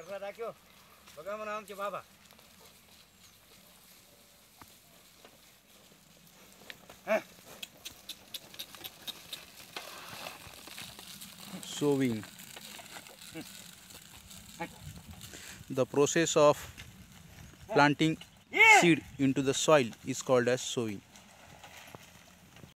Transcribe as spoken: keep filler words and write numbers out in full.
सर्व राख्यो बगामा आम छे बाबा sowing. The process of planting seed into the soil is called as sowing.